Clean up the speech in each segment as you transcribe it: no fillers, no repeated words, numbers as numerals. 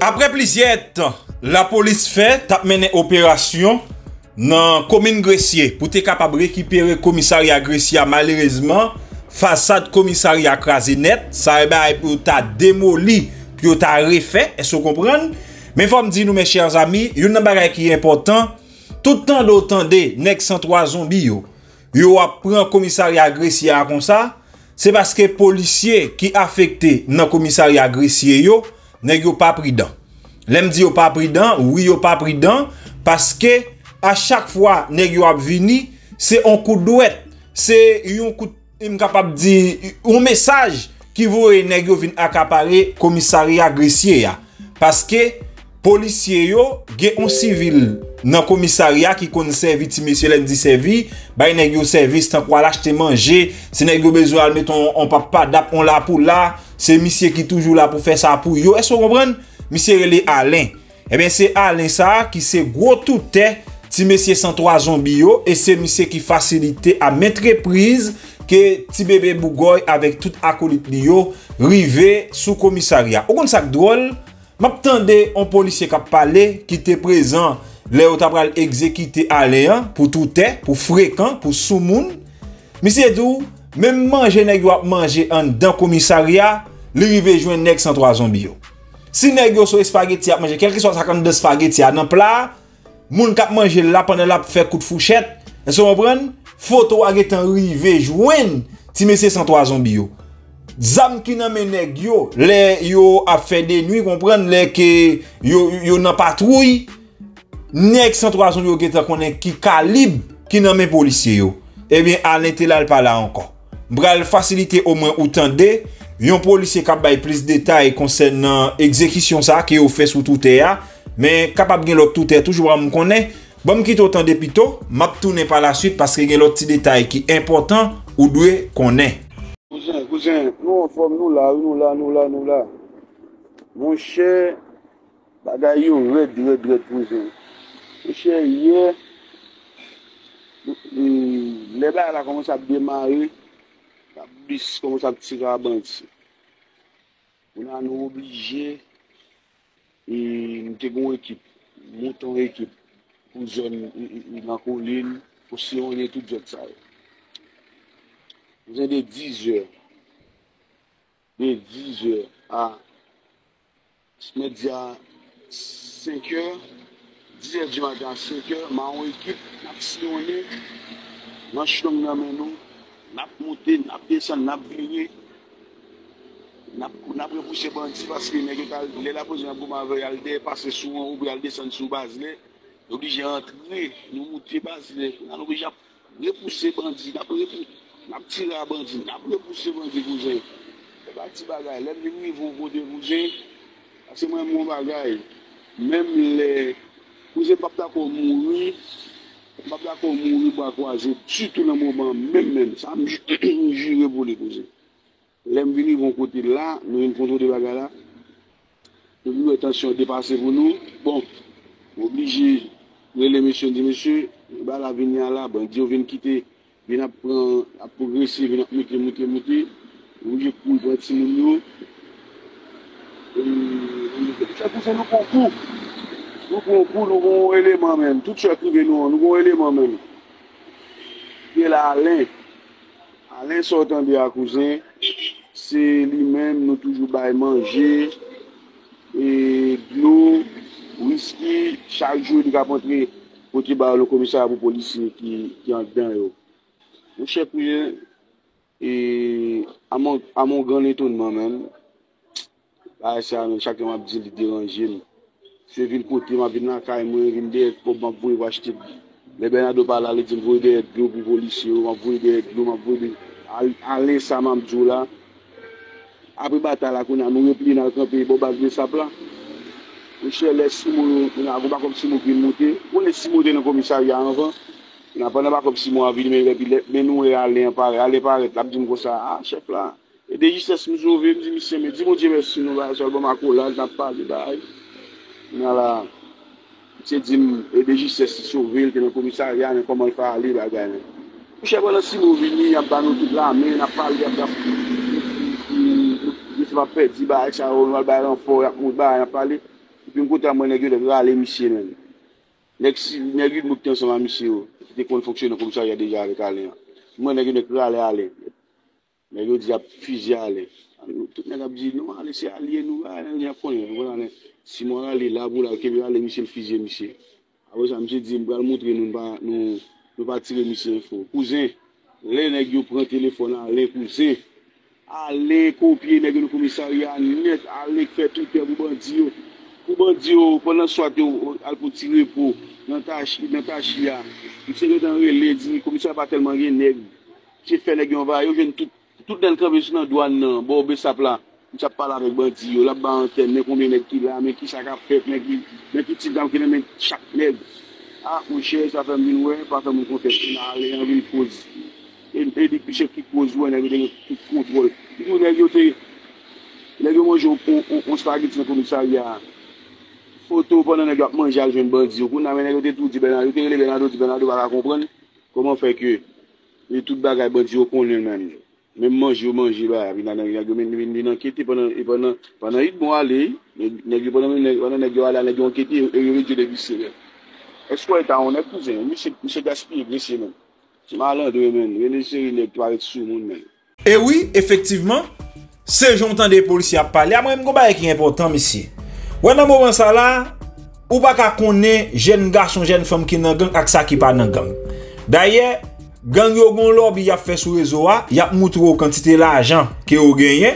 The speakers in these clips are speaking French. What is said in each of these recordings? Après plusieurs temps, la police fait mener opération dans la commune Gressier pour être capable de récupérer le commissariat Gressier. Malheureusement, façade commissariat crasée net, ça a été démoli, puis a été refait, est-ce que vous comprenez? Mais faut me dire nous mes chers amis, une bagaille qui est important, tout le temps d'entendre nèg 103 zombies yo a prend commissariat Gressier comme ça, c'est parce que policiers qui affecté dans commissariat Gressier yo nèg yo pas prudent. L'aime dit yo pas prudent, oui yo pas prudent parce que à chaque fois nèg yo a vini, c'est un coup de douette, c'est un coup capable dire un message qui voit nèg yo vinn accaparer commissariat Gressier parce que policiers yo gen un civil dans commissariat qui connaît service monsieur lundi servi ba nèg yo service tant quoi l'acheter manger c'est nèg yo besoin mettons on papa d'ap on là pour là c'est monsieur qui toujours là pour faire ça pour yo est-ce que vous comprenez monsieur relé Alain et bien c'est Alain ça qui c'est gros tout ti monsieur 103 zombies yo et c'est monsieur qui facilite à mettre prise que ti bébé Bougoy avec tout acolyte li yo rivé sous commissariat ou kon ça drôle. M'attendais un policier qui a parlé, qui était présent, les autres ont exécuté Aléan pour tout est, pour fréquent, pour sous monde. Mais c'est tout, même manger nèg yo manger en dans commissariat, li rive joindre nèg 103 zombies. Si nèg yo so spaghetti a manger, quel que soit 52 spaghetti a dans plat, moun k'ap manger là pendant l'a faire coup de fourchette, est-ce qu'on comprend? Photo a été rive joindre ti monsieur 103 zombies. Zam qui nan menèg yo, les yo a fait des nuits, comprendre les que yo nan patrouille, nèg 103 zombies yo ki tan konnen ki calibre qui nan men policier yo. Eh bien, Alain te là pas là encore. M'bral faciliter au moins ou tande, yon policier k'ap bay plus détail concernant exécution ça qui yo fait sous tout terre, mais capable gen l'autre tout est toujours me connaît. Bon m'quitte autant de pito, m'a tourner par la suite parce que gen l'autre petit détail qui important ou doit connaît. Nous en forme, nous là. Mon cher, bagaille, red, mon cher, hier, les balles là commencent à démarrer, la bus commence à tirer à bande. On a nous obligé, et nous avons une équipe, montons équipe, pour zone, la colline, pour si on est tout ça. Nous avons des 10 heures. De 10 heures à 5 heures, 10 heures du matin à 5 heures, ma équipe, n'a pas sillonné, n'a pas chômé, n'a pas monté, n'a pas descendu, n'a pas viré, n'a pas repoussé bandit parce que les la position pour m'avoir passé sous un ou descendre sous base, obligé d'entrer, nous monter base, nous obligé de repousser bandit, n'a pas tiré à bandit, n'a pas repoussé bandit, cousin. Bati bagay, lèm li vou vou debouze, parce moi mon bagay, même les cousin papa ko mouri, ba croiser, surtout dans moment même ça me jure pour les cousin. Lèm vini vont côté là, nous une contrôle de bagay là. Nous attention dépasser pour nous. Bon, obligé les monsieur dit monsieur, ba la venir là, bon Dieu vient quitter, vient prendre à progresser, vient monter. Oui, pour le petit mounio. Ça concerne nos concours. Nos concours, nous avons un élément même. Tout ce qui vient nous, nous avons un élément même. Et là, Alain sortant de la cousin, c'est lui-même, nous toujours bail manger, et de l'eau, whisky, chaque jour, nous avons rentré pour le commissaire pour policier qui est en dedans. Mon cher prieur. Et à mon grand étonnement même, chacun m'a dit de déranger. Je viens de côté, je viens de la pour acheter. Les Bernardo par là, ils vont des pour policiers, aller ça m'a dit là. Après bataille, on a nous replié dans le camp et on a mis ça plat. Monsieur, laissez-moi, on a pas comme si mon qui montait. On laisse monter dans le commissariat avant. On n'a pas comme si moi ville mais nous aller là dit comme ça ah chef là et déjà c'est nous sauver me dit monsieur mais dis mon Dieu merci nous va seulement ma collage n'a pas de bail là c'est dit et déjà c'est sauver que le commissariat comment il va aller bagarre chef là si nous venir y a pas nous toute l'armée n'a pas il y a tu vas perdre, tu vas faire renfort, tu vas parler. Et puis, je vais aller, monsieur. Dès qu'on fonctionne comme ça, il y a déjà avec Alain. Moi, je vais aller. Mais je dis à fusil aller. Tout le monde dit, non, allez, c'est allié, nous, allez, voilà. Si moi, allez, là, vous, là, allez, monsieur, le fusil, monsieur. Après ça, monsieur dit, je vais montrer, nous, ne pas tirer, monsieur, info. Cousin, les nègres prennent le téléphone, allez, cousin. Allez, copier, nègres, le commissariat, net, allez, faire tout, pour bandit. Pour bandit, pendant soir, allez, tirer pour, dans ta chia. Monsieur, dans le dit, le commissariat pas tellement rien, nègre. J'ai fait les gens, va, ils viennent tout. Tout le monde est dans la douane, bon, je parle avec les bandits, la banque, combien de qui là, mais qui ça a fait, mais qui tire dans le chaque nègre. Ah, mon cher, ça fait mille ouais, pas faire mon confession, aller en ville pause. Et depuis chef qui pose, on a eu tout contrôle. Nous, on mange un spaghetti dans le commissariat. Photo pendant que nous mangeons, je viens de bandit. On a tout dit, Bernardo, va comprendre comment faire que tout bagage bandit au con lui-même. Même manger, bah, il a enquêté pendant 8 mois, aller, il a enquêté et il a dit de visser. Est-ce qu'on est à un cousin, monsieur Gaspille, blessé même. C'est malin de même, il est paré de sous monde même. Et oui, effectivement, ce j'entends des policiers parler, à moi, je qui est important, monsieur. Ouais, dans le moment ça là, ou pas qu'à connaître jeune garçon, jeune femme qui n'a gang, avec ça qui pas dans gang. D'ailleurs, gang yo gon lobby y a fait sur réseau a, y a montré quantité l'argent que yo gagné,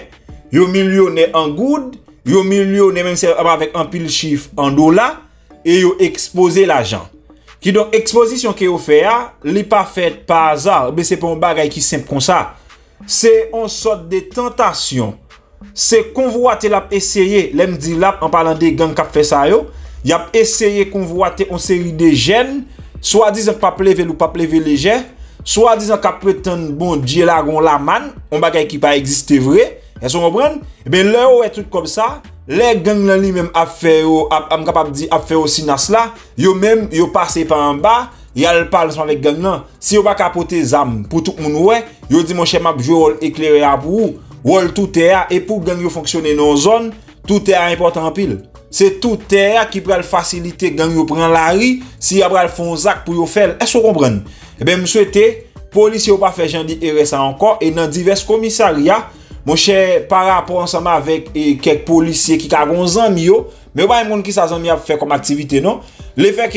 yo millionnaire en goud, yo millionnaire même c'est avec un pile chiffre en dollars et yo exposé l'argent. Qui donc exposition que yo fait a, li pas fait par hasard, mais c'est pas un bagay qui simple comme ça. C'est une sorte de tentation. C'est convoiter l'a essayer, l'aime dit là en parlant des gangs qui fait ça yo, y a essayé convoiter une série de jeunes, soit disant pas lever ou pas lever léger. Soit disant qu'à prétendre bon Dieu la gon la man, on bagay qui pas existé vrai, est-ce qu'on comprend? Eh ben là ouais tout comme ça, les gangs là lui-même a fait am capable dire a fait aussi nas là, yo même yo passé par en bas, yal parle avec gang là. Si yo pas capoter zam pour tout monde ouais, yo dit mon cher m'a jouer rôle éclairé à pour, rôle tout est et pour gang yo fonctionner dans zone, tout est important en pile. C'est tout terre qui pral faciliter gang yo prend la rue, si yo pral font zac pour yo faire, est-ce qu'on comprend? Eh bien, je souhaite police ou pas faire jandi RSA encore et dans divers commissariats, mon cher, par rapport ensemble avec quelques policiers qui ont zanmi yo, mais pas un monde qui sa zanmi a fait comme activité non. Le fait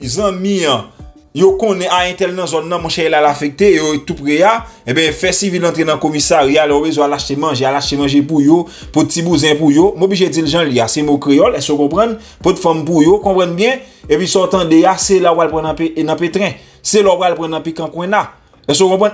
que zanmi yo connaît à intel dans zone mon cher, il a l'affecté et tout près là, eh bien fait civil entrer dans commissariat, le besoin l'acheter manger pour yo, pour petit bousin pour yo, m'obligé dire Jean Lia, c'est mot créole, est-ce qu'on comprend? Pour femme pour yo, comprendre bien et puis sortant de là, c'est là où elle prend un pétrin. C'est là où elle prend un pic en coin là.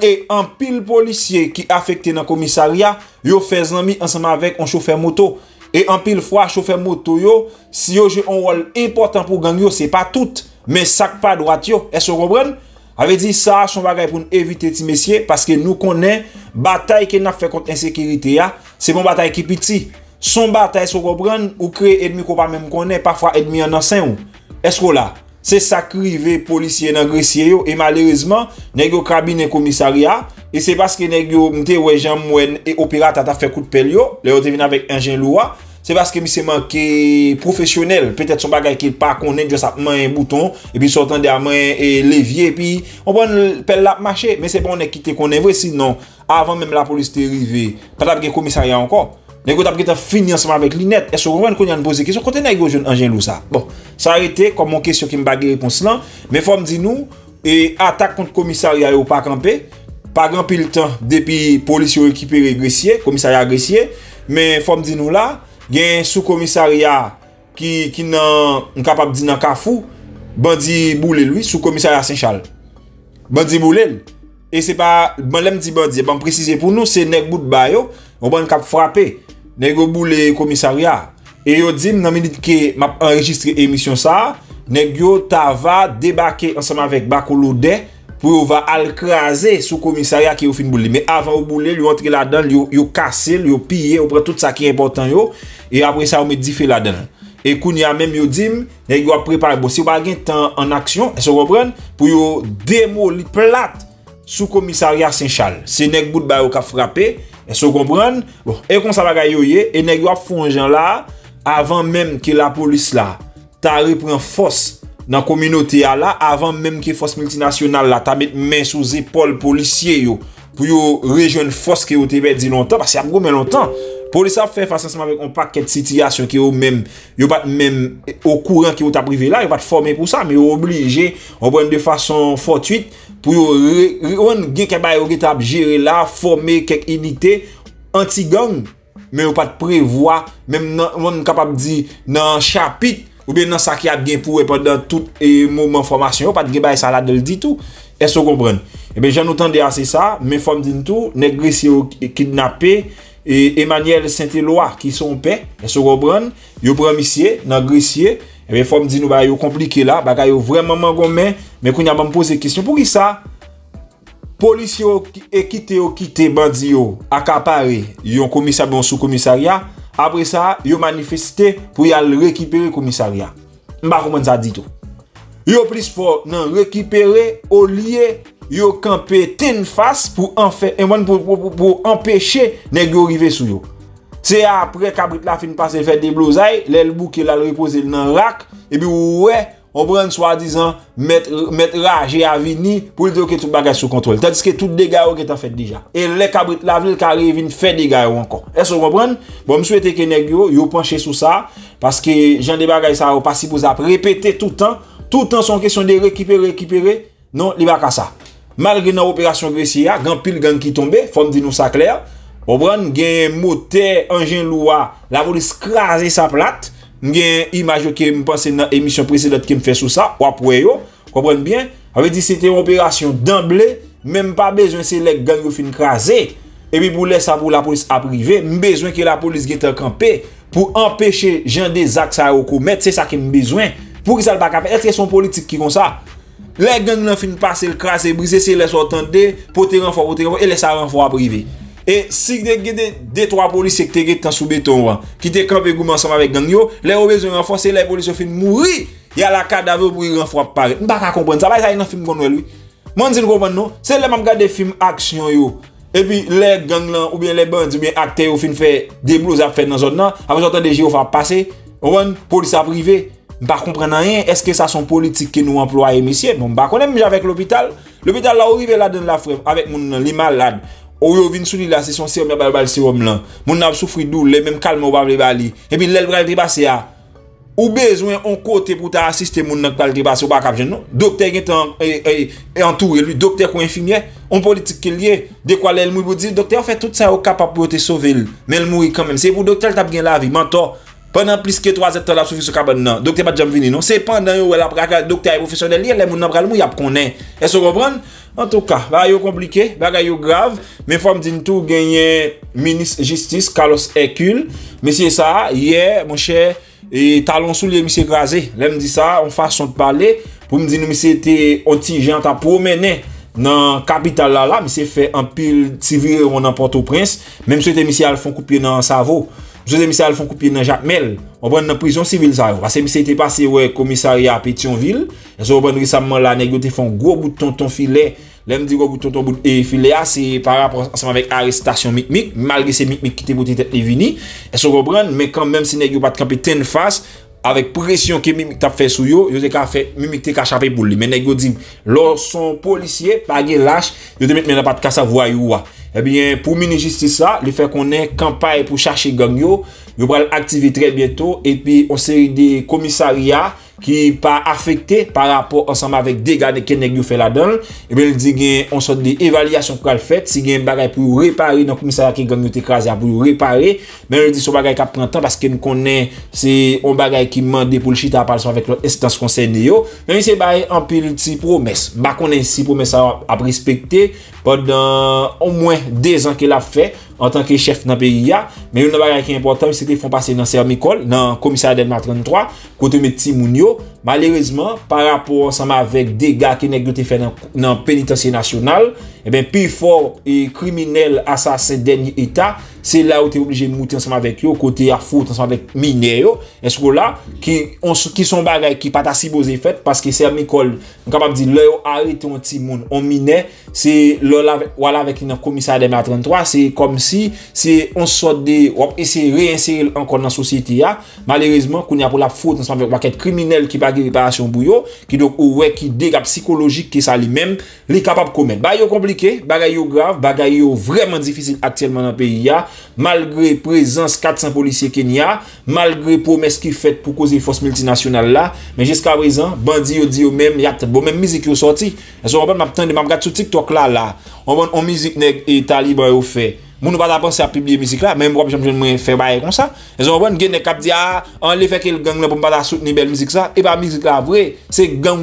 Et en pile policier qui affecté dans le commissariat, yo fait zanmi ensemble avec un chauffeur moto. Et en pile fois, chauffeur moto yo, si yo joue un rôle important pour gang yo, c'est pas tout, mais ça pas droite yo. Est-ce que vous comprenez? Avait dit ça, son bagay pour nous éviter ti messieurs parce que nous connaissons bataille qui n'a fait contre insécurité ya, c'est bon bataille qui petit. Son bataille se comprendre ou créer ennemi qu'on pas même connaît, parfois ennemi en enceinte. Est-ce que là? C'est ça qui arrive policiers dans grecier et malheureusement nèg cabinet commissariat et c'est parce que nèg yo m'te ouais Jean Mouen et opéra t'a fait coup de pelle yo là yo te vinn avec engin lourd c'est parce que monsieur manqué professionnel peut-être son bagage qu'il pas connaît juste à main un bouton et puis sortant de main et levier et puis on prend pelle la marcher mais c'est pas on est qui te connaît vrai sinon avant même la police t'est arrivé pas t'a gen commissariat encore nèg yo t'a pris fini ensemble avec Linette est-ce qu'on va qu'on poser question côté nèg yo jeune engin lourd ça bon ça a été comme une question qui me bague réponse là, mais faut me dire nous et attaque contre commissariat ou pas camper, pas grand pile temps depuis police ou équipé régressier, commissariat agressier, mais faut me dire nous là, gain sous commissariat qui nan capable dire nan Kafou, bandi boule lui sous commissariat Saint-Charles. Bandi boule et c'est pas bon l'aime dit bandi, bon préciser pour nous c'est nèg bout de bayo, on ban cap frapper, nèg boule commissariat. Et yo dit nan minute que m'a enregistré émission ça nèg yo ta va débarquer ensemble avec Bakolodé pour va al craser sous commissariat qui ou fin boule mais avant ou boule lui entrer là-dedans yo casser yo piller ou prend tout ça qui est important yo et après ça ou met diffé là-dedans et kounya même yo dit nèg yo préparer bon si ou pas gen temps en action se comprendre pour yo démolir plate sous commissariat Saint-Charles c'est nèg bout ba yo ka frapper Est-ce que vous comprenez? Bon, et comme ça va gagner, et nèg yo a fon jan là avant même que la police là ta reprend force dans la communauté là, avant même que force multinationale là ta met main sous épaule policiers yo pour rejoindre force qui était perdu longtemps parce qu'il y a beaucoup longtemps. Police a fait face ensemble avec un paquet de situations qui au même, yo pas même au courant qui ont ta privé là, yo pas formé pour ça mais yo obligé on prend de façon fortuite pour on gain qui ba yo t'a gérer là, former quelques unités anti-gang mais yo pas prévoir même on capable dire dans chapitre ou bien dans ça qui a bien pour pendant tout moment formation, yo pas de gain ça là de le dit tout. Est-ce qu'on comprend? Eh bien, j'en entendais assez ça, mais faut me dire tout, négrissier kidnappé et Emmanuel Saint-Éloi qui sont en paix, est-ce qu'on comprend? Yo premissier, négrissier, eh bien, faut me dire nous bah yo compliqué là, bah yo vraiment mangomé, mais qu'on a même posé question pour qui ça? Policier et quitter bandi yo, accaparé, yo commissariat bon sous commissariat, après ça, yo manifesté pour y aller récupérer commissariat. M'ba comment ça dit tout. Yo plus fort non récupérer au lieu yo camper ten face pour en faire pour empêcher nèg yo arriver sur yo. C'est après cabrit la fin passer faire des blousailles, l'el bouquet la reposer dans rack et puis ouais, on prend soi-disant mettre rage à venir pour dire que tout bagage sous contrôle. Tandis que tout dégâts qui est en fait déjà. Et les cabrit la ville qui arrive vinn faire dégâts encore. Est-ce que vous comprenez? Bon, me souhaiter que nèg yo yo pencher sur ça parce que genre des bagages ça pas si vous répéter tout le temps. Tout le temps, son question de récupérer. Non, il n'y a pas ça. Malgré l'opération Gressia, grand pile gang qui tombe, faut me dire nous ça clair. On prend un moteur, engin loi, la police crase sa plate. Une image qui me passe dans l'émission précédente qui me fait sur ça. Ou après, vous comprenez bien. Avait dit c'était une opération d'emblée, même pas besoin c'est les gangs qui fin craser. Et puis pour laisser ça pour la police à privé, besoin que la police qui est campée pour empêcher gens des actes à commettre. C'est ça qui me besoin. Pour que ça le pas est-ce que son politique qui comme ça? Les gangs n'ont fin passer le crasse et briser, c'est les entendés, pour te renfort, et les ça renfort privé. Et si tu as deux, trois policiers qui te gêtent sous béton, qui te campent ensemble avec gang yo, les besoin renforcer, les policiers fin mourir, il y a la cadavre pour y renfort pareil. Je ne comprends pas ça, il y a un film comme lui. Moi, je ne comprends pas, c'est les mêmes gars des films action yo. Et puis les gangs ou bien les bandes, ou bien acteurs, fin fait des blouses à faire dans la zone là, après j'entends des géos faire passer, on police à privé. Je ne comprends rien. Est-ce que ça sont politiques que nous employons, messieurs? Bon, je ne connais avec l'hôpital. L'hôpital, là, arrive là dans la frère avec mon li malade. Ou yo vin souli là, c'est son sérum, le sérum là. Mon a souffri douleur, même calme, ou pas le bali. Et puis, l'el bral dépassé à. Ou besoin, on côté pour t'assister, mon n'a pas le dépassé, ou pas cap, non? Docteur qui est entouré, lui, docteur ou infirmière, on politique qui est lié. De quoi l'el mou, vous dit, docteur, fait tout ça, au capable pour te sauver. Mais elle mourit quand même. C'est pour docteur, t'as bien la vie, mentor. Pendant plus que 3 ans, la souffrance cabane non. Docteur pas jamais venu non. C'est pendant que la pratique docteur professionnel, les moun n'bral mou y a connait. Est-ce qu'on comprend? En tout cas, bagay yo compliqué, bagay yo grave, mais faut me dire tout gagner ministre justice Carlos Hercule. Monsieur ça hier mon cher et talon sous les monsieur crasé. Là me dit ça, on façon de parler pour me dire monsieur était anti gens t'a promené dans capitale là, monsieur fait un pile tirer on en Port-au-Prince, même c'était monsieur al font couper dans Savo. José Michel font couper dans Jacmel, on prend dans prison civile ça. Parce que c'était passé ouais commissariat à Pétionville. Ils ont récemment là négocié font gros bout de tonton filet. L'aime dit gros bout de tonton bout et filet c'est par rapport ensemble avec arrestation Mic-Mic malgré ces Mic-Mic qui étaient pour tête les vini. Ils se reprendre mais quand même si nèg pas camper ten face avec pression que Mic-Mic t'a fait sur yo, yo t'a fait Mic-Mic t'a échapper pour lui. Mais nèg dit lors son policier pas gain lâche, yo te mettre pas de casse à voyou. Eh bien, pour ministre justice là, il fait qu'on est campagne pour chercher gang yo, yo va l'activer très bientôt et puis on série des commissariats qui pas affecté par rapport ensemble avec dégâts de nèg yo fait là-dedans. Et bien il dit gain on sort des évaluations pour le fait, si gain bagay pour réparer dans commissariat qui gang yo écrasé pour réparer, mais il dit son bagay qui prend temps parce que nous connaît c'est un bagay qui mandé pour le chita parler avec l'autre instance concernée yo, mais c'est bagay en pile petit promesse. Ba connaît si promesse à respecter pendant au moins 2 ans qu'il a fait en tant que chef dans le pays. Mais une chose qui est importante, c'est qu'ils font passer dans Sermicole, dans le commissariat d'Elma 33, côté Métis Mounio. Malheureusement, par rapport ensemble avec des gars qui ont fait dans le pénitencier national, eh bien, plus fort et criminel, assassin dernier état, c'est là où tu es obligé de monter ensemble avec eux, côté à foutre ensemble avec mineurs. Est-ce que là, qui sont bagailles qui pas si beaux fait parce que c'est à l'école, on est capable de dire, leur arrêter un petit monde, on minait, c'est leur voilà avec une commissaire de 33, c'est comme si c'est on sorte de, on essaie de réinsérer encore dans la société, malheureusement, qu'on y a pour la faute ensemble avec un criminel qui pas de réparation bouillot, qui donc, ouais, qui dégâts psychologiques, qui ça lui-même, les capables de commettre. Bah, compliqué, bagaille grave, bagaille vraiment difficile actuellement dans le pays, malgré présence 400 policiers Kenya, malgré promesses qui fait pour causer force multinationale là, mais jusqu'à présent, bandits dit eux même, y a bon même musique qui est sortie. Elles ont m'attendre m'regarde sur TikTok là là. On musique nèg et taliban au fait. Moun pas penser à publier musique là, même moi j'aime faire bail comme ça. Elles ont bon gagne cap dit ah, on les fait que le gang là pour pas soutenir belle musique ça et pas musique là vrai, c'est gang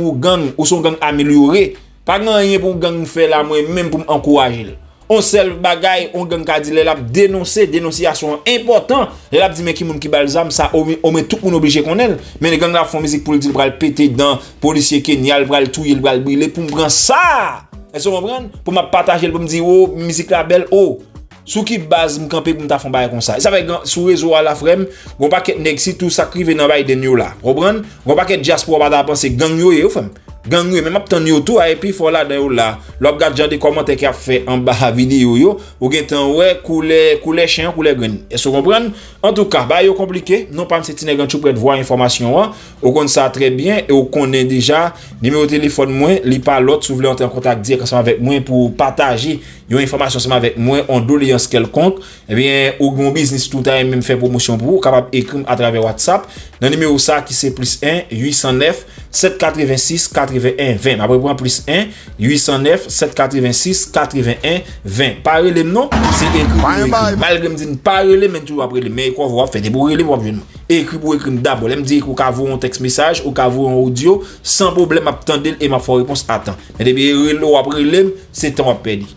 ou son gang amélioré. Pas rien pour gang fait là moi même pour encourager. On seul bagaille, on gang ka di l'a dénoncer, dénonciation important. L'a dit mais qui moun ki balzam ça au moins tout moun obligé qu'on elle. Mais les gang la font musique pour le dire pral péter dans policier Kenya, pral touyer, pral brûler pour me prendre ça. Est-ce qu'on comprend pour m'a partager pour me dire oh musique la belle oh. Sous qui base me camper pour me ta font bail comme ça. Ça veut dire sous réseau à la frème, on paquet nèg si tout ça crivé dans bail de là. Comprendre? On paquet diaspora pas ta penser gang yo yo femme. Gang yo même m'attend yo tout et puis faut là dans là l'op garde genre des commentaires qui a fait en bas vidéo yo ou gen tan ouais couler chien couler graine est-ce que vous comprenez en tout cas bah yo compliqué non pas c'est nèg tu près voir information hein ou connait ça très bien et ou connait déjà numéro téléphone moi li pas l'autre si vous voulez entrer en contact direct ensemble avec moi pour partager une information ensemble avec moi en doléance quelconque et bien ou gon business tout à même faire promotion pour vous capable écrire à travers WhatsApp dans numéro ça qui c'est +1 809 786 81 20. Après point +1 809 786 81 20. Parlez les noms, c'est écrit. Malgré me dit parlez les mais tout après les mais quoi vous faire des bourrelés pour venir. Écrit pour écrire d'abord. Elle me dit qu'on va vous un texte message ou qu'à vous un audio sans problème attendez et m'a fait réponse à temps. Mais depuis relo après les c'est temps perdu.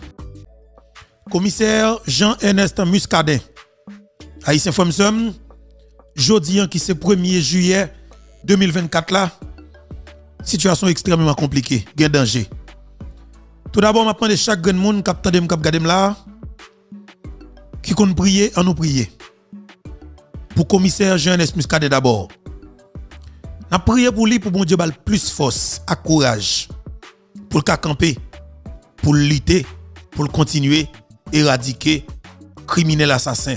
Commissaire Jean Ernest Muscadet. Haïtien Fomsom jodi qui c'est 1er juillet 2024 là. Situation extrêmement compliquée, gain danger. Tout d'abord, je prends de chaque grand monde qui attendait, qui regardait là, qui compte prier, en nous prier. Pour commissaire Jean Ernest Muscadet d'abord. Nous prions pour lui, pour bon Dieu, plus force, à courage, pour le camper, pour lutter, pour le continuer, éradiquer, criminel assassin.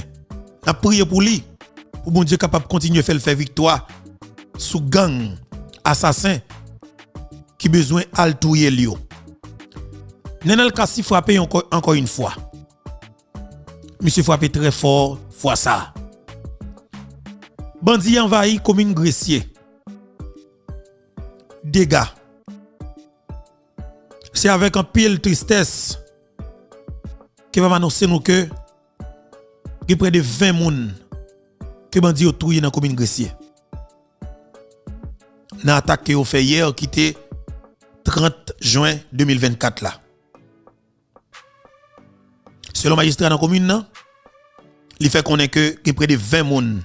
Nous prions pour lui, pour bon Dieu, capable de continuer à faire victoire sous gang, assassin, qui besoin altouye lio. Nenel Kassi frappé encore une fois. Monsieur frappé très fort, fois ça. Bandit envahi commune Gressier. Dégâts. C'est avec un pile tristesse que va annoncer nous que il y a près de 20 moun que bandit ont touye dans commune Gressier. Dans l'attaque que vous fait hier qui était 30 juin 2024 là. Selon magistrat dans la commune, il fait qu'on est que près de 20 personnes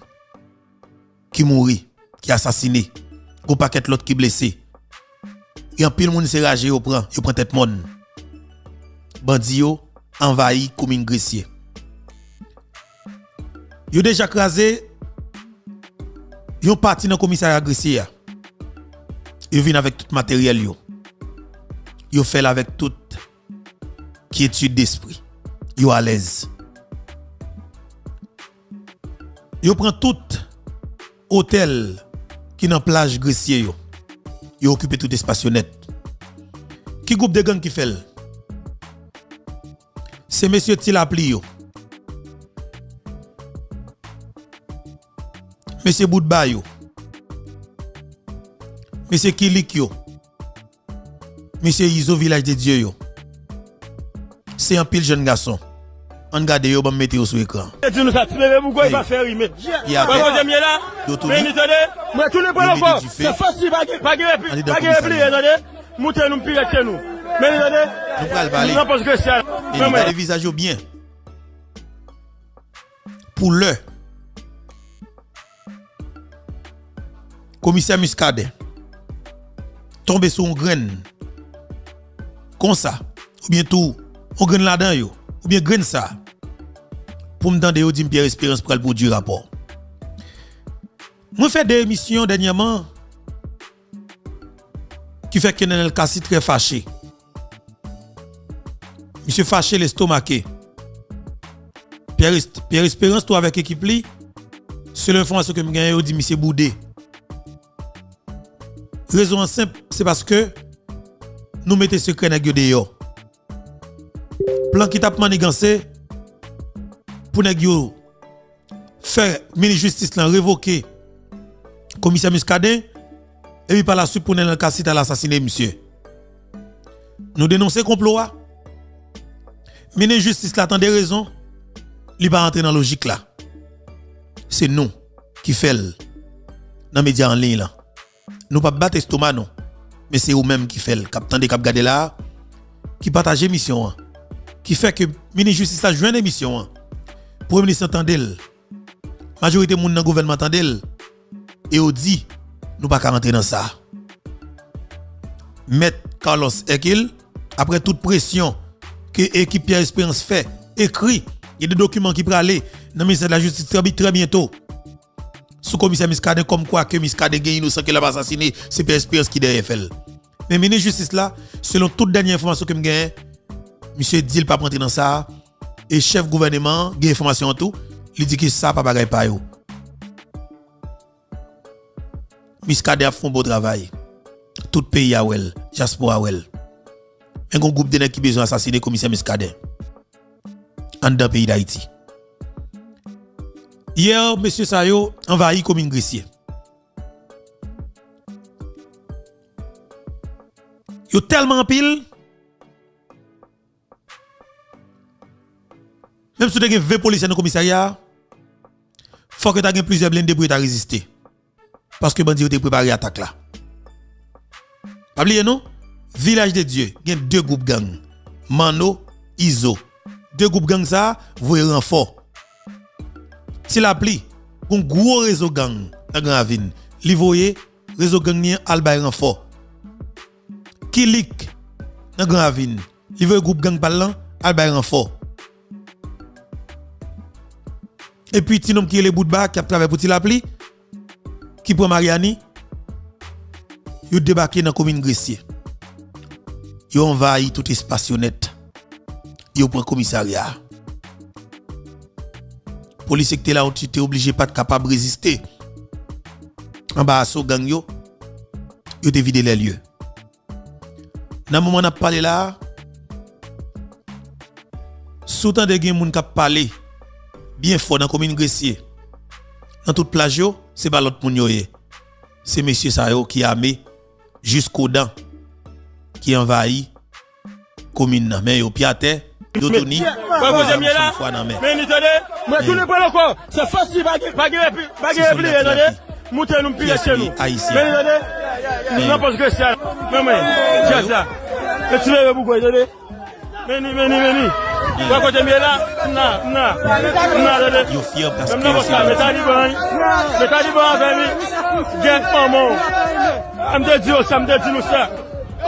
qui mourent, qui assassinés, ou paquet l'autre qui blessé. Il y a pile monde qui s'est ragé, il prend tête monde. Bandi envahi commune Gressier. Il a déjà crasé yon parti dans le commissariat Gressier. Ils viennent avec tout matériel. Ils font avec toute quiétude d'esprit. Ils sont à l'aise. Ils prennent tout hôtel qui est dans la plage Gressier. Ils occupent tout espace net. Qui groupe de gang qui fait? C'est monsieur Tilapli. Monsieur Boudbayo. Monsieur Kilik, Monsieur Iso Village de Dieu. C'est un pile jeune garçon. On garde yo bon mettre sur l'écran. Tu nous pourquoi il va faire rimer. Là. Mais tout le monde c'est facile pas monter nous pile chez nous. Mais attendez. Nous pense que ça. Il visage bien. Pour le commissaire Muscadet tomber sur une graine comme ça ou bien tout au grain là-dedans yo ou bien grain ça pour me demander yo dit Pierre Espérance pour le bon du rapport. Moi fait des émissions dernièrement qui fait que Nenel Kassi très fâché. Monsieur fâché l'estomaqué. Pierre Espérance toi avec équipe li c'est l'information que me gagne yo dit monsieur boudé. Raison simple, c'est parce que nous mettons secret dans dehors. Plan qui t'a manigancé pour nous faire ministre justice l'en révoquer commissaire Muscadet et puis par la suite pour nous casser l'assassiné monsieur. Nous dénoncer complot. Ministre justice là tant des raisons, il va rentrer dans logique là. C'est nous qui fait dans les médias en ligne là. Nous pas battre l'estomac non. Mais c'est vous-même qui fait le capitaine de cap gade là qui partage mission qui fait que ministre justice a joint l'émission. Premier ministre entendel. Majorité moun dans gouvernement entendel et on dit nous pas rentrer dans ça. Maître Carlos Hercule après toute pression que équipe Pierre Espérance fait écrit il y a des documents qui pourraient aller dans le ministère de la justice très bientôt. Sous commissaire Muscadet comme quoi que Muscadet gagne innocent qu'il a assassiné, c'est Pierre Espérance qui derrière fait. Mais le ministre de la Justice là, selon toute dernière information que je gagne, monsieur dit qu'il pas rentrer dans ça et chef gouvernement gagne information en tout, il dit que ça pas bagaille pas yo. Muscadet a fait un bon travail. Tout pays a wel, Jaspo a wel. Un groupe de gens qui besoin assassiner commissaire Muscadet. En dans pays d'Haïti. Hier, M. Sayo envahi comme une gricier. Yo tellement pile. Même si tu as 20 policiers dans le commissariat, il faut que tu aies plusieurs blindés pour résister. Parce que les bandits ont préparé l'attaque là. Pas oublier non? Village de Dieu, il y a deux groupes gang. Mano, Iso. Deux groupes gang ça, vous voyez renfort. Si la pli, un gros réseau gang dans Grand Avine, li voye, réseau gang ni albay renfort. Kilik dans Grand Avine, li voye groupe gang parlant, albay renfort. Et puis ti nom ki le bout de bas qui a travaillé pour ti la pli, qui prend Mariani, yo débarqué dans commune Gressier. Yo envahi tout espace net. Yo prend commissariat. Police qui était là, tu étais obligé pas de capable de résister. En bas, so gang yo, yo te vidé les lieux. Dans le moment où on a parlé là, sous-temps de gen moun kap parlé, bien fort dans la commune Gressier, dans toute plage yo, c'est pas l'autre moun yo ye. C'est monsieur Sayo qui a mis jusqu'aux dents, qui envahi commune nan, mais yo piate. Dotoni, mais tout le monde encore, c'est facile, nous Ok.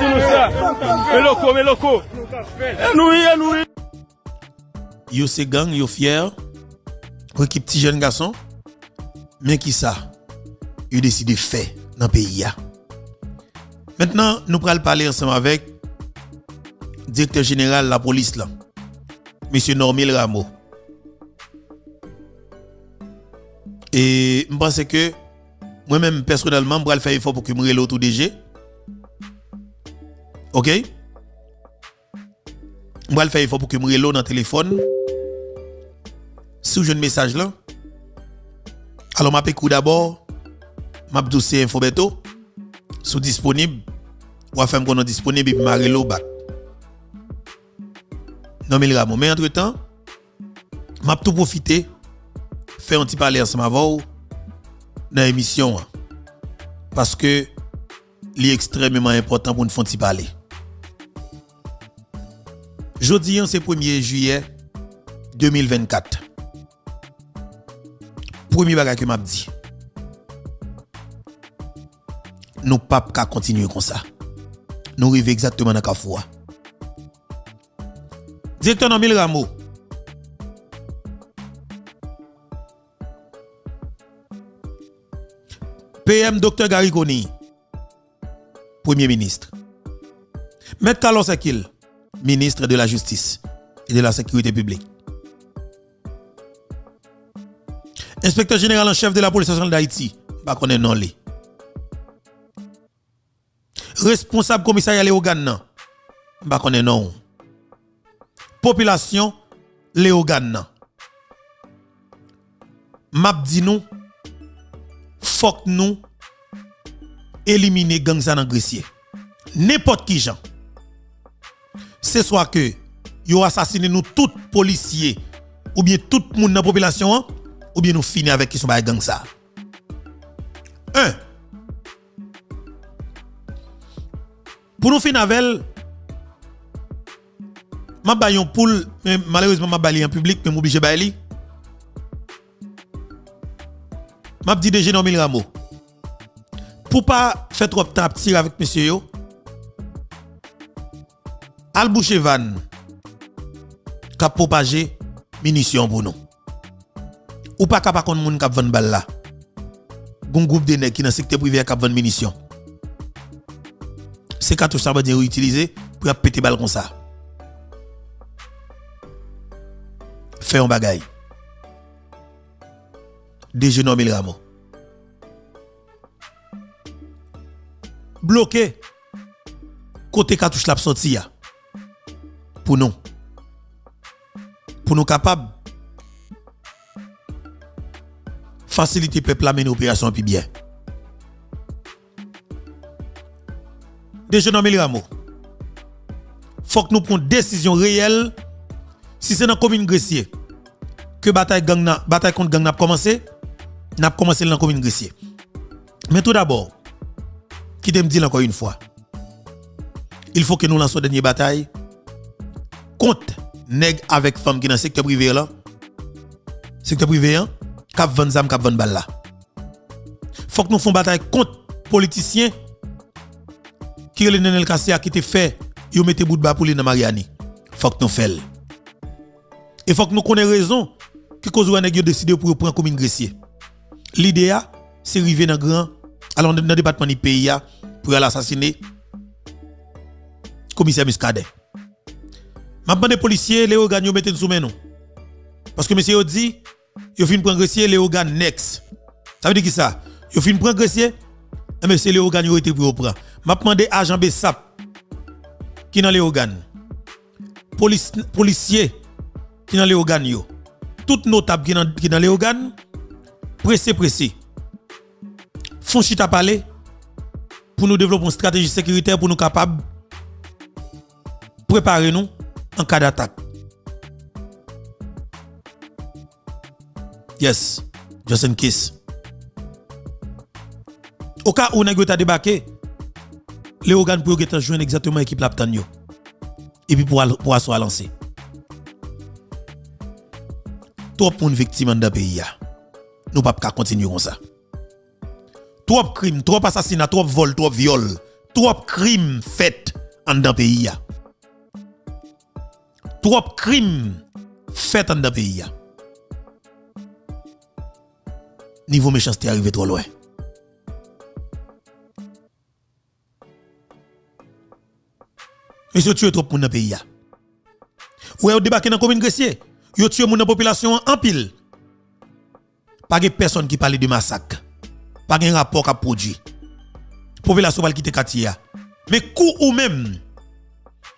Dis-nous ça. Méloko. Nous. Yo se gang, yo fier. Pour qui petit jeune garçon. Mais qui ça? Yo décide de faire dans le pays. Maintenant, nous prenons parler ensemble avec le directeur général de la police, là. Monsieur Normil Rameau. Et je pense que moi-même, personnellement, je vais faire effort pour que je me relève tout DG. Ok? Je vais faire effort pour que je me relève dans le téléphone. Si vous avez un message là, alors je vais écouter d'abord. Je vais doucer info bientôt. Si disponible, je vais faire un disponible et je vais me relève. Non, mais entre-temps, je vais tout profiter. Faire un petit parler ensemble avec vous. Dans l'émission parce que c'est extrêmement important pour nous faire parler. Jeudi, c'est 1er juillet 2024. Premier bagage que m'a dit. Nous ne pouvons pas continuer comme ça. Nous arrivons exactement dans la fois. Directeur Normil Rameau. PM Dr Garry Conille, Premier ministre. Maître Carlos Hercule, ministre de la Justice et de la Sécurité publique. Inspecteur général en chef de la police nationale d'Haïti, Bakoné non li. Responsable commissariat Léogan, Bakoné non. Population Léogan. Map di nou, fok nous éliminer gang ça dans Gressier. N'importe qui gens. C'est soit que yo assassiné nous tout policiers ou bien tout monde dans population ou bien nous finir avec qui sont ba gang ça. 1. Pour nous finir avec m'a ba yon poule mais malheureusement m'a ba li en public mais m'obligé ba li. M'a dit DG Normil Rameau. Pour pas faire trop de temps à tirer avec monsieur yo. Al boucher van k'ap propager munitions pour nous. Ou pas k'ap konn moun k'ap vann bal la. Gon groupe de nèg qui dans secteur privé k'ap vann munitions. C'est cartouche ça va dire utiliser pour péter bal comme ça. Fait un bagaille. DG Normil Rameau. Bloqué. Côté cartouche la sorti pour nous. Pour nous capables. Faciliter peuple à mener opération puis bien. DG Normil Rameau. Faut que nous prenions une décision réelle si c'est dans la commune Gressier que bataille contre gang n'a pas commencé. N'a pas commencé dans la commune Gressier. Mais tout d'abord, qui te me dit encore une fois, il faut que nous lançons dernière bataille contre nèg avec femme qui dans secteur privé là. Secteur privé hein, cap vend zam cap vend balle là. Faut que nous fassions bataille contre politiciens qui le Nenel Kassia qui te fait yo mette bout de bas pour les dans Mariani. Faut que nous fassions. Et faut que nous connaissions raison qui cause ou nèg yo décider pour prendre commune Gressier. L'idée c'est arriver dans grand alors dans le département du pays pour aller assassiner commissaire Muscadet. Maintenant les policiers les organes yo mettent sous main nous. Parce que monsieur dit yo fin prendre Gressier les organes next. Ça veut dire qui ça? Yo fin prendre Gressier et monsieur les organes yo été pour prendre. M'a demandé agent Bessap qui dans les organes. Policier qui dans les organes yo. Tout notable qui dans les organes pressé. Font chita parler pour nous développer une stratégie sécuritaire pour nous capables préparer nous en cas d'attaque. Yes, just in case. Au cas où nèg yo ta débarqué, les organes pour yo joindre exactement équipe la ptan yo. Et puis pour asseoir lancer. Trop pour une victime dans le pays. Nous ne pouvons pas continuer comme ça. Trop de crimes, trop d'assassinats, trop de vols, trop de viols, trop de crimes faits dans le pays. Trop de crimes faits dans le pays. Niveau méchanceté arrivé trop loin. Monsieur tué trop de monde dans le pays. Ou est-ce débarqué dans la commune Gressier? Yo tué moun nan population en pile. Pas de personne qui parle de massacre. Pas de rapport qui a produit. Population va quitter quartier. Mais kou ou même,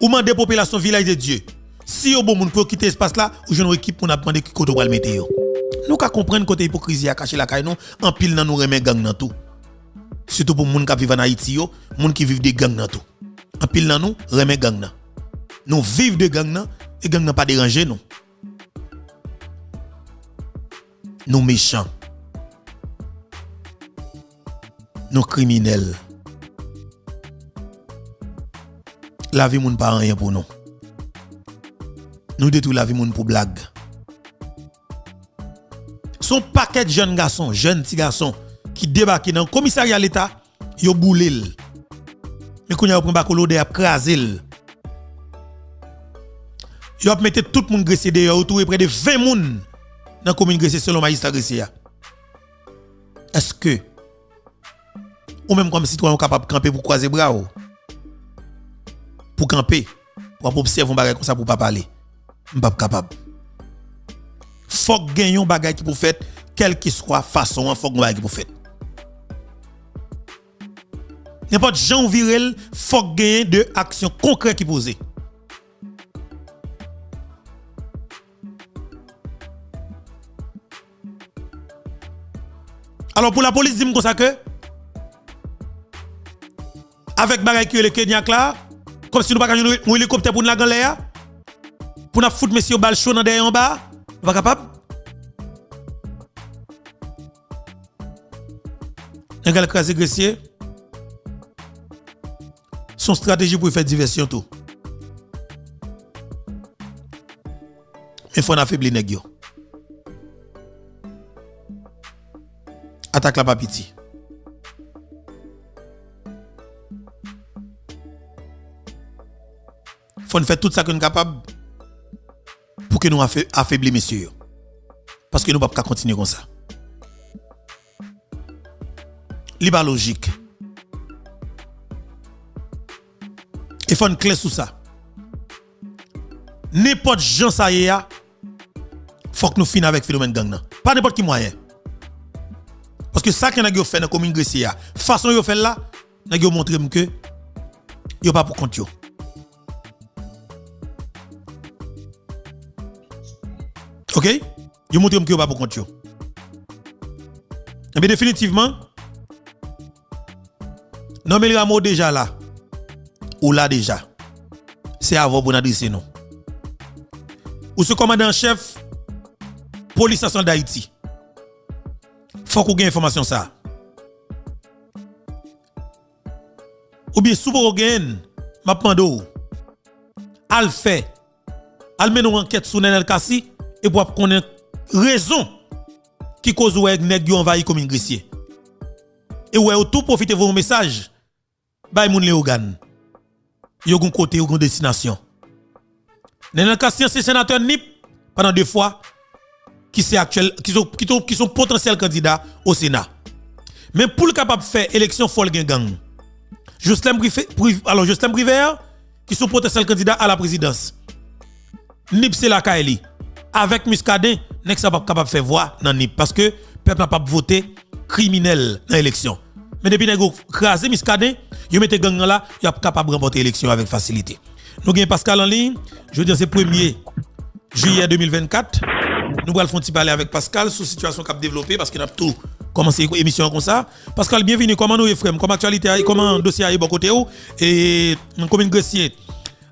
ou mande population village de Dieu. Si yo bon moun pour quitter espace là, ou jeune équipe pour n'a demandé qui koto va le mettre yo. Nous ka comprendre côté hypocrisie a caché la caille non, en pile nan nou remen gang nan tout. Surtout pour moun ka vivent en Haïti yo, moun ki vivent de gang nan tout. En pile nan nou remen gang nan. Nous vivons de gang nan et gang nan pas déranger nous. Nous méchants, nous criminels. La vie moun pas rien pour nous. Nous détruisons la vie moun pour blague. Son paquet de jeunes garçons, jeunes petits garçons qui débarquent dans le commissariat de l'État, ils boulent. Mais quand ils prennent un bac à l'eau, ils crasent. Ils ont mis tout le monde graissé dehors, autour de près de 20 personnes dans la commune graissée selon le magistrat graissé. Est-ce que, ou même comme citoyen, capable de camper pour croiser bras, pour camper, pour observer un bagage comme ça, pour ne pas parler? Je ne suis pas capable. Il faut gagner un bagage qui pour faire, quelle que soit la façon, il faut gagner un bagage qui pour faire. N'importe Jean Virel, il faut gagner de actions concrètes qui posent. Alors pour la police, dis-moi comme ça que avec Barry qui est le Kenya là, comme si nous pas gagner un hélicoptère pour nous la galère, pour nous foutre monsieur balle chaud dans derrière en bas, pas capable. Un gars crasé gressier. Son stratégie pour faire diversion tout. Mais faut affaiblir nèg yo. Attaque la papiti. Faut faire tout ça que nous sommes capables pour que nous affaiblions messieurs. Parce que nous ne pouvons pas continuer comme ça. C'est pas logique. Il faut une clé sur ça. N'importe gens ça y est, faut que nous finissions avec le phénomène gang. Pas n'importe qui moyen. Parce que ça que nous avons fait dans la commune Grécie, la façon dont nous avons fait là, nous avons montré que nous n'avons pas pour compte. Ok? Nous avons montré que nous n'avons pas pour compte. Mais définitivement, Normil Rameau déjà là, ou là déjà, c'est avant pour nous adresser nous. Ou ce commandant en chef, police nationale d'Haïti. Faut qu'on ait information ça. Ou bien sous pour gagne, m'a pando. Al fait, al mène une enquête sur Nenel Kassi et pour connaître raison qui cause ou nèg yo envahi comme ingressier. Et ou tout profiter vos messages bay moun Léogane. Yo gon côté, yo gon destination. Nenel Kassi c'est sénateur NIP pendant deux fois. Qui sont potentiels candidats au Sénat. Mais pour le capable de faire élection, folle gang. Justin Briver, qui sont potentiels candidats à la présidence. Nip c'est la Kaeli. Avec Muscadet, n'est pas capable de faire voir dans Nip. Parce que le peuple n'a pas voté criminel dans l'élection. Mais depuis que vous crasez Muscadet, vous mettez gang là, vous êtes capable de remporter l'élection avec facilité. Nous avons Pascal en ligne. Je veux dire, c'est le 1er juillet 2024. Nous allons parler avec Pascal sur la situation qu'a développée parce qu'il a tout commencé l'émission comme ça. Pascal, bienvenue. Comment nous frères? Comment actualité? Comment dossier est bon côté? Et comment Gressier?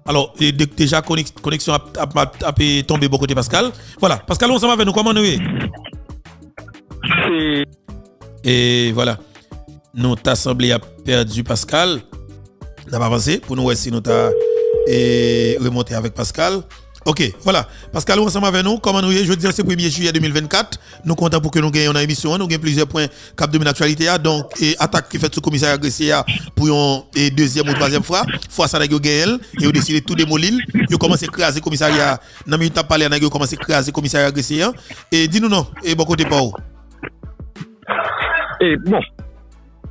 Alors, déjà, connexion a tombé bon côté Pascal. Voilà. Pascal, on s'en va avec nous. Comment nous est? Et voilà. Nous, l'Assemblée a perdu Pascal. Nous avons avancé pour nous essayer de remonter avec Pascal. Ok, voilà. Pascal, on ensemble avec nous. Comment nous y est? Je veux dire, c'est le 1er juillet 2024. Nous comptons pour que nous gagnions une émission. Nous gagnons plusieurs points cap de l'actualité. Donc, attaque qui fait sous commissaire agressé pour une deuxième ou troisième fois. Fois ça, nous gagnons. Et on décide tout démolir. Nous commençons à craser le commissariat. Nous avons commencé à craser le commissariat agressé. Et dis-nous non. Et bon côté pas où? Et bon.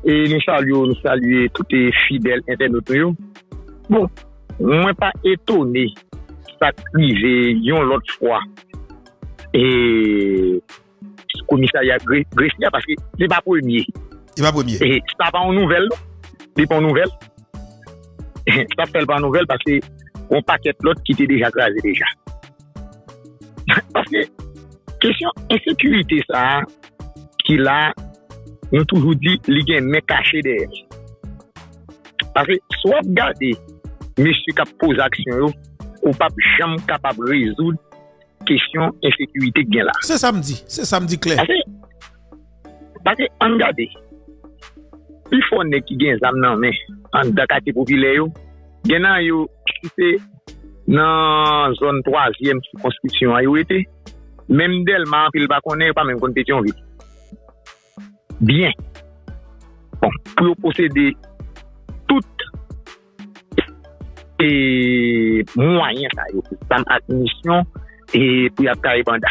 Et nous saluons tous les fidèles internautes. Bon, moi pas étonné. Ça privé l'autre fois et commissariat Grécia parce que c'est pas premier et ça pas en nouvelle c'est pas en nouvelle ça fait pas en nouvelle parce que on paquet l'autre qui était déjà crasé déjà parce que question insécurité ça qui là on toujours dit il y a un mec caché derrière parce que soit garder monsieur qui pose action ou pas jamais capable de résoudre question insécurité qui est là. C'est samedi clair. Parce que, regardez, il faut qu'il y ait des âmes en Dakar populaire, il y a des dans la zone 3e circonscription, même d'Elma, il ne connaît pas même compétition. Bien. Bon, pour posséder toute et moyen ça ça admission et puis après banda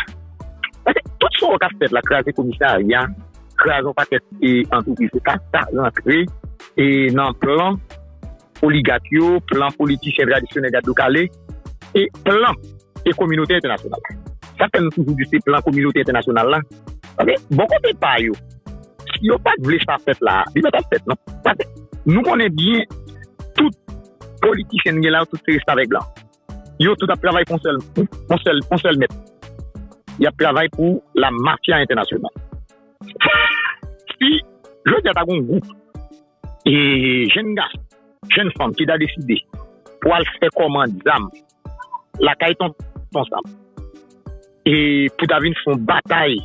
tout ce qu'on a fait la crase commissariat crase on paquet et entreprise ça rentrer et dans plan oligatio plan politicien traditionnel d'Adoukalé et plan et communauté internationale ça fait toujours du plan communauté internationale là OK bon côté pas yo si yo pas voulez faire fête là il pas fête non nous connaît bien tout politicien là tout reste avec blanc yo tout a travail pour seul mettre il a travail pour la mafia internationale si je dis à un groupe et jeune gars jeune femme qui a décidé pour aller faire commande d'âme la caille tombe ensemble et pour d'avoir une fond bataille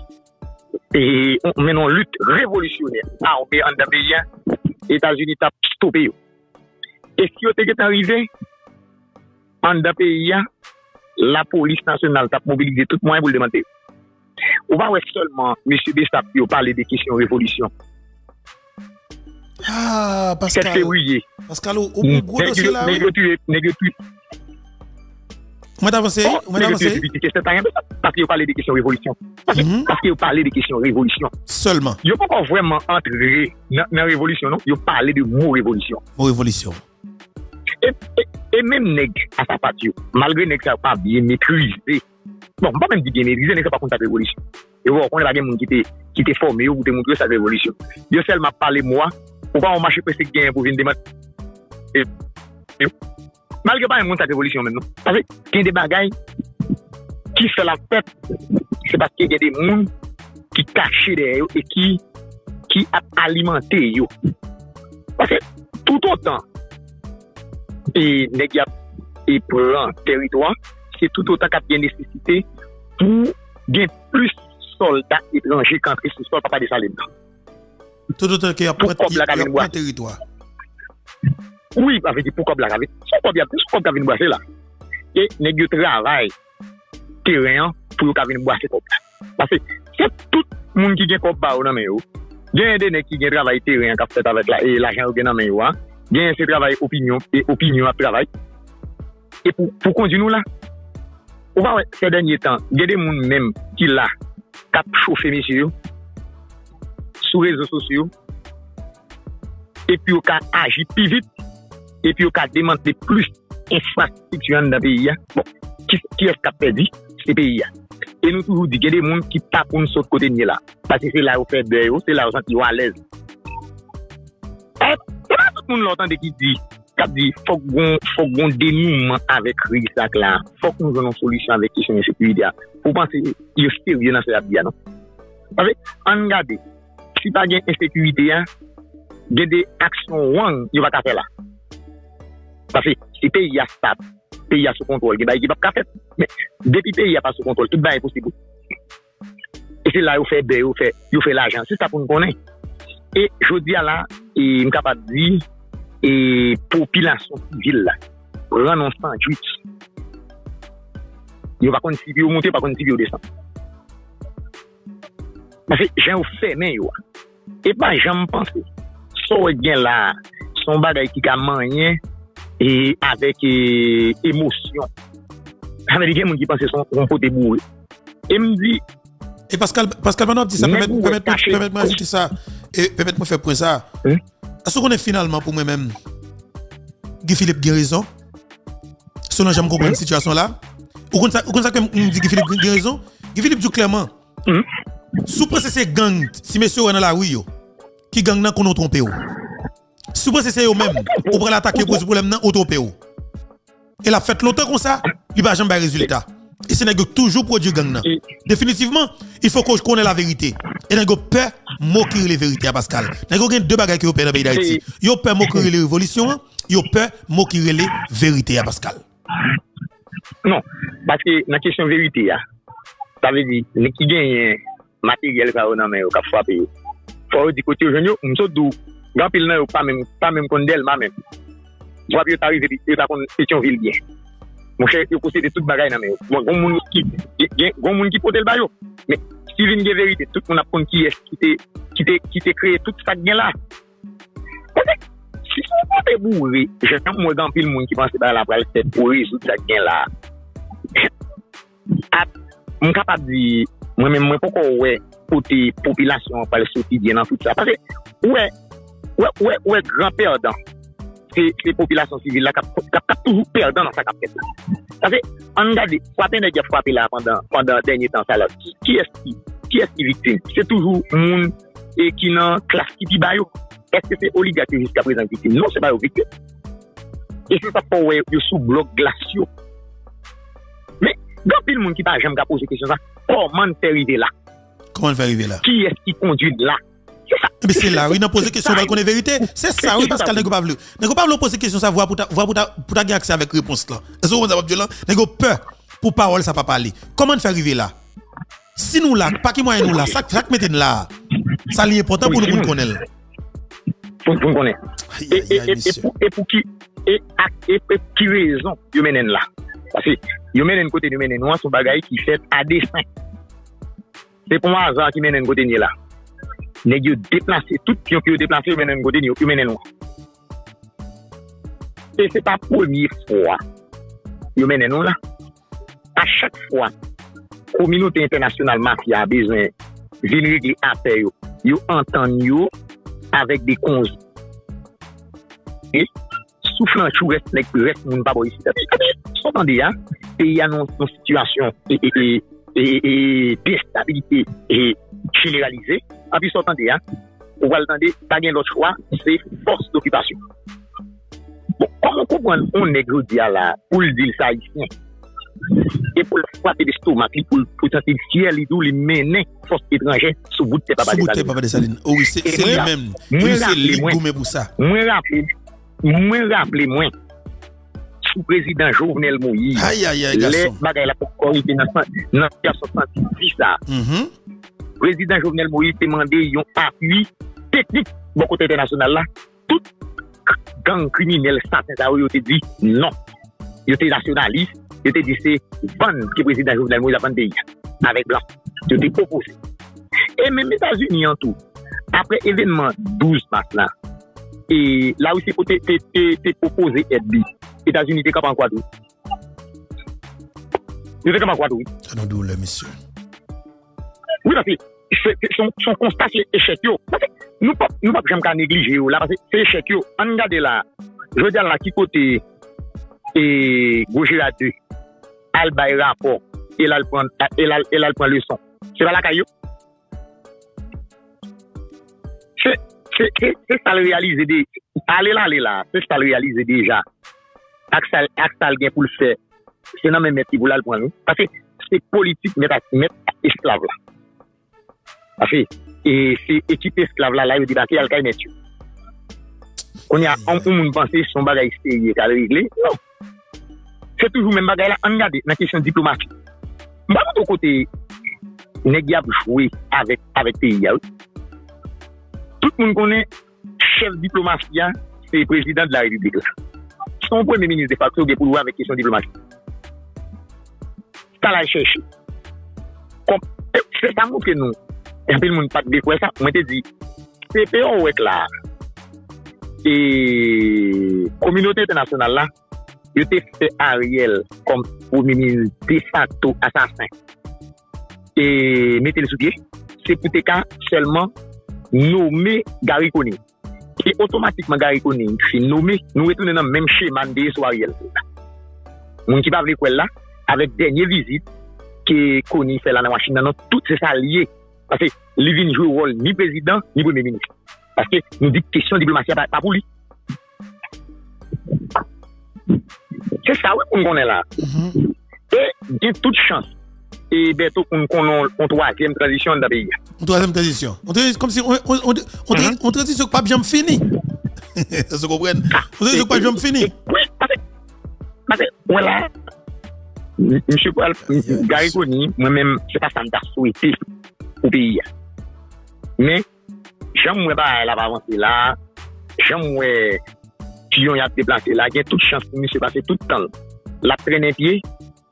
et on mène une lutte révolutionnaire à on est en Amérique États-Unis t'a stoppé et si on était arrivé en pays la police nationale t'a mobilisé tout moyen pour le demander ou pas seulement monsieur Bessap qui parler des questions révolution ah Pascal au gros dossier là négatif On va avancer. Parce qu'il parlait des questions révolution. Seulement. Il n'y a pas vraiment entré dans la révolution, non? Il parlait de mot révolution. Et même nèg à sa partie, malgré nèg ça pas bien maîtrisé. Bon, pas même bien maîtrisé, nèg ça pas contre la révolution. Et vous connaissez pas des gens qui étaient formés ou qui montré sa révolution. Yo seulement parlé moi, pourquoi on marche presque gain pour venir démarrer. Malgré pas un monde de révolution maintenant. Parce qu'il y a des bagailles qui fait la fête, c'est parce qu'il y a des gens qui cachent derrière et qui alimentent. Parce que tout autant, et les gars qui prennent territoire, c'est tout autant qu'il y a une nécessité pour gagner plus de soldats étrangers qu'entrer sur le sol, pas des salés dedans. Tout autant qu'il y a un territoire. Oui, avec des pourquoi blague avec. C'est pas bien, c'est pas bien boire là. Et nèg yo travail terrain pour qu'on vienne boire c'est comme ça. Parce que c'est tout monde qui gagne comme ba ou nan men yo. Gagne des nèg qui gagne travail terrain qu'a fait avec la et l'argent ou gagne nan men yo. Gagne c'est travail opinion à travail. Et pour conduire nous là. On va ces derniers temps, il y a des monde même qui là cap chauffer monsieur sur les réseaux sociaux. Et puis on a agi plus vite. Et puis, on a démantelé plus d'infrastructures dans le pays. Bon, qui est-ce qui a perdu? C'est le pays. Et nous, toujours dit qu'il y a des gens qui tapent pour nous sur le côté de là. Parce que c'est là où on fait de c'est là où on est à l'aise. Et là, tout le monde l'entend qui dit qu'il faut qu'on dénouement avec Rissac là. Il faut que nous ayons une solution avec question de sécurité. Vous pensez qu'il est sérieux dans ce là non? Parce que, regardez, si pas une insécurité, il y a des actions wrong qui va faire là. Parce que si pays a stable, pays a sous contrôle, il n'y a pas de café. Mais depuis pays a pas sous contrôle, tout le monde est possible. Et c'est là où fait l'argent. C'est ça pour nous connaître. Et je dis à là, je suis capable de dire, et population civile, renonce en juif. Il n'y a pas de civil au monter, pas de civil au descendre. Parce que j'ai fait, mais et pas jamais pensé. Soit bien là, son bagage qui a mangé, et avec émotion. Américain qui pensait son côté bourré. Et me dit et Pascal Bernard dit ça permettez-moi ajouter ça et permettez-moi faire pour ça. Est-ce qu'on est finalement pour moi-même Guy Philippe Guérison selon j'aime comprendre cette situation là. Ou comme ça que me dit Guy Philippe Guérison, Guy Philippe dit clairement. Sous-presse ces gangs si monsieur dans la rue qui gang nan qu'on tromper ou. Si vous essayez vous-même, vous prenez l'attaque pour ce problème dans l'auto-péo. Et la fête longtemps comme ça, il n'y a jamais de résultat. Et c'est toujours produit gang. Définitivement, il faut que je connaisse la vérité. Et nous avons peur de moquer les vérités à Pascal. Nous avons deux bagages qui sont dans le pays d'Haïti. Nous avons peur de moquer les révolutions, nous avons peur de moquer les vérités à Pascal. Non, parce que dans la question de vérité, ça veut dire que qui gagne matériel qui a frappé. Il faut dire que nous sommes doux. Grand pile n'a pas même condel même. Je vois bien t'arriver et t'as qu'on Pétionville bien. Mon cher, il faut céder toute bagaille dans mes. Bon, gon moun qui pote le bayo. Mais si vient de vérité, tout le monde a compris qui est qui t'est créé toute ça gain là. Si vous êtes bourré, je n'ai pas moins grand pile monde qui pense que la pral c'est pour résoudre ça gain là. Je suis capable de dire, moi-même, pourquoi ouais côté population pas le quotidien dans tout ça parce que ouais grand perdant. C'est les populations civiles là qui toujours perdant dans sa capacité. Parce que on regarde, certains des gens frappés là pendant dernier temps ça là. Qui est-ce qui victime? C'est toujours monde et qui dans classe qui dit bayo. Est-ce que c'est oligarque jusqu'à présent victime? Non, c'est pas victime. Et c'est ça pour ouais sous bloc glaciaux. Mais grand pile monde qui pas jamais poser question ça. Comment c'est arrivé là? Comment va arriver là? Qui est-ce qui conduit là? Mais c'est là, oui, nous posons question, on connaît vérité. C'est ça, oui, Pascal, nous ne pouvons pas poser question, ça, pour avoir accès avec réponse là. Est-ce que vous avez peur pour parole, ça ne va pas aller. Comment faire arriver là? Si nous là, pas qui moyen nous là, ça, mettez là. Ça, c'est important pour nous connaître. Pour nous connaître. Et pour qui raison, vous menez là? Parce que vous menez un côté, vous menez nous, son bagage qui fait à dessein. C'est pour moi, hasard qui mène un côté là. Nèg yo déplacé tout pion qui yo déplacé mène un côté yo mène nous. Et c'est pas première fois. Yo mène nous là. À chaque fois, communauté internationale mafia a besoin venir régler affaire yo. Yo entend yo avec des cons. Et soufflant chou reste moun pas bon ici. Entendez hein, pays a non situation et déstabilité et généralisée. En plus, on entendait, on va l'entendre, pas bien l'autre choix, c'est force d'occupation. Bon, comment comprendre, on est gros dia là, pour le dire ça ici, et pour le frapper de l'estomac, pour tenter de fier les doux, les mener, force étrangère, sous bout de papa de Saline. Oui, c'est le même. Moi, c'est le goumé pour ça. Moi, rappelez-moi. Sous-président Jovenel Moïse. Aïe, garçon. Les bagailles là pour corriger dans 1970 là. Président Jovenel Moïse demandé un appui technique bon côté international là. Tout gang criminel certains ont dit non. Ils étaient nationalistes, ils étaient dit c'est ban que président Jovenel Moïse a ban pays avec blanc. Ils étaient opposés. Et même les États-Unis en tout. Après événement 12 mars là et là aussi pour te proposer aide. États-Unis étaient capable en quoi d'où? Ils étaient capable en quoi d'où? Ça nous doule monsieur. Oui, parce que son constat, c'est échec. Parce que nous ne pouvons pas négliger là, parce que c'est échec. On regarde là, je veux dire là, qui côté Gojiratu, elle baille rapport, et elle prend leçon. C'est pas la caillou. C'est ça le réaliser déjà. Allez là, c'est ça le réaliser déjà. Axel gain pour le faire. C'est non même métier pour la prendre. Parce que c'est politique, mettre esclave là. Et c'est équipe esclave là, il dit qu'il y a le cas de on a un peu de pensée son bagage sérieux à régler. Non. C'est toujours même bagage là, on regarde dans la question diplomatique. Je ne sais pas côté, on a joué avec le pays. Tout le monde connaît chef diplomatique, c'est le président de la République. Son premier ministre de facto est pour jouer avec la question diplomatique. Ça l'a cherché. C'est ça que nous. Et puis, le monde pas de quoi ça. On te dit, CPO est là. Et communauté internationale là, je t'ai fait Ariel comme premier ministre de facto assassin. Et mettez le sous pied. C'est pour tes cas seulement nommer Garry Conille. Et automatiquement, Garry Conille, si nommé, nous retournons dans le même schéma de sur Ariel. Mon qui va venir quoi là, avec dernière visite que Conille fait là dans Washington, tout c'est ça lié. Parce que lui vient jouer rôle ni président, ni premier ministre. Parce que nous dit question diplomatie pas pour lui. C'est ça, oui, qu'on connaît là. Et il y a toute chance. Et bientôt, on connaît une troisième transition dans le pays. Une troisième transition. Comme si on transition pas bien fini. Vous comprenez? On transition pas bien fini. Oui, parce que, voilà. Monsieur Garry Conille, moi-même, je ne sais pas ça me t'a souhaité. Au pays. Mais, j'aime pas la avancée là, j'aime pion y a déplacé là, il y a toute chance pour monsieur passer tout le temps. La traîner pied,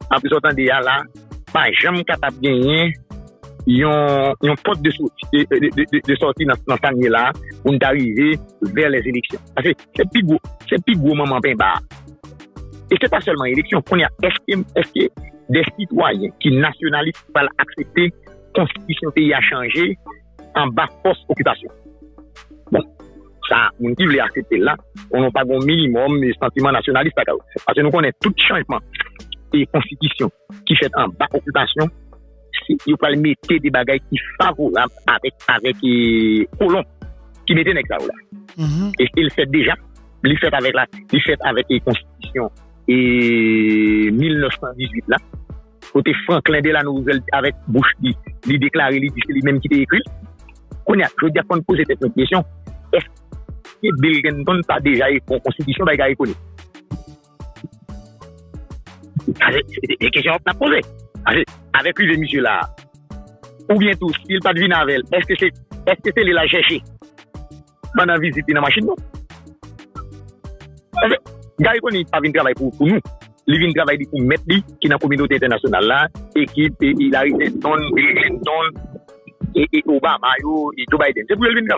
après autant de ya là, pas jamais capable de gagner, ils ont porte de sortie dans ce année là, pour nous arriver vers les élections. Parce que c'est plus gros, moment pain bas. Et ce n'est pas seulement l'élection. Est-ce que des citoyens qui nationalistes veulent accepter la constitution pays a changé en bas force occupation? Bon, ça, on qui veut accepter là, on n'a pas un minimum de sentiment nationaliste. Parce que nous connaissons tout changement et constitution qui fait en bas occupation. Il faut mettre des bagailles qui favorables avec colons qui mettent des ça là. Et il fait déjà, il fait avec les constitutions et 1918 là. Côté Franklin de la nouvelle avec Bush il déclare lui-même qui était écrit. Je veux dire qu'on pose cette question. Est-ce que Bill Genton a déjà une constitution bagaille connue? C'est une question qu'on a posée. Avec lui, monsieur là, ou bien tous, il pas de vinavel, est-ce que c'est les la chercher pendant visite dans la machine, non? Garry Conille pas venu travailler pour nous, il vient travailler pour mettre lui, qui est dans la communauté internationale là, équipe, il a été Bill Genton, et Obama, et Joe Biden, c'est pour lui venir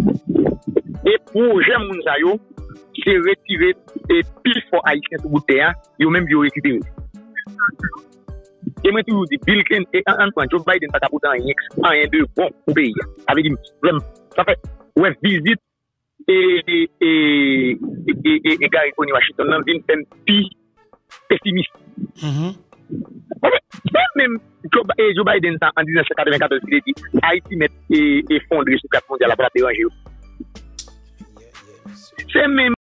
travailler. Et pour j'aime Mounsayo, c'est retiré, et pile pour Haïtien sur le terrain, ils ont même récupéré. Et moi, tu dis, Bill Clinton et Antoine, Joe Biden, pas capable rien de bon pour pays. Avec lui, ça fait, ouais, visite et Garry Conille Washington, on vient de plus pessimiste. Même Joe Biden, en 1994, il a dit, Haïti met effondré sous 4 mondiales à la place de l'Angers. C'est même.